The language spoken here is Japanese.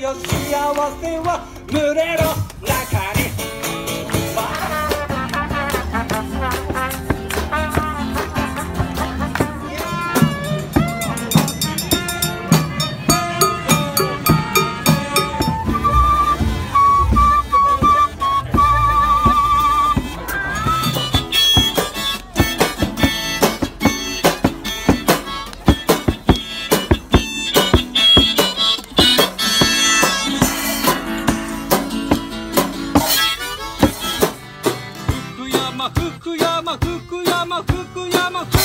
よ幸せは群れろ。